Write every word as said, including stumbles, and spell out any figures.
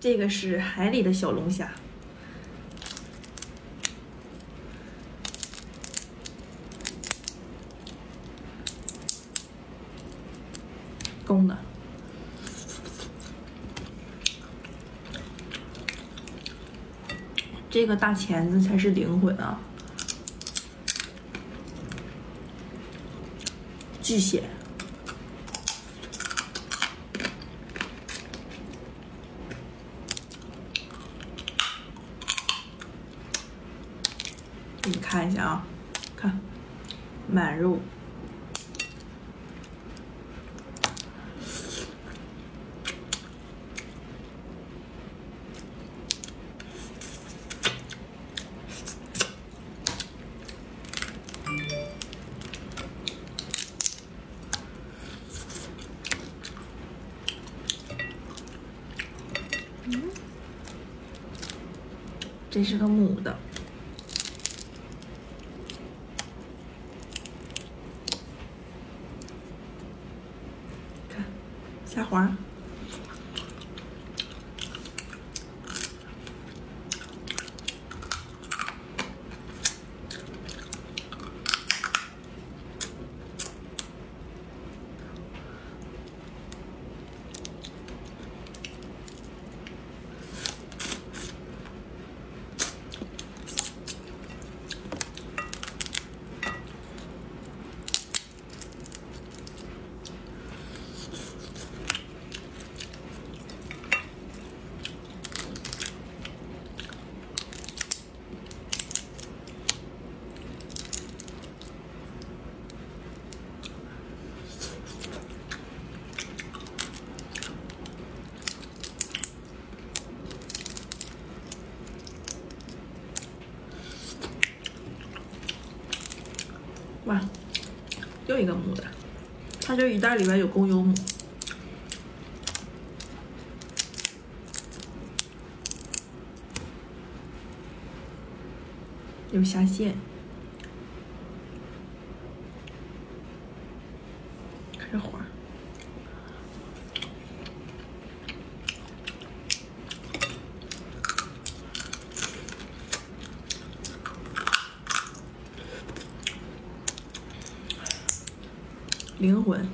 这个是海里的小龙虾。 公的，这个大钳子才是灵魂啊！巨蟹，给你看一下啊，看，满肉。 这是个母的，看虾滑，哇，又一个母的，它这一袋里边有公有母。 有虾线，看这花，灵魂。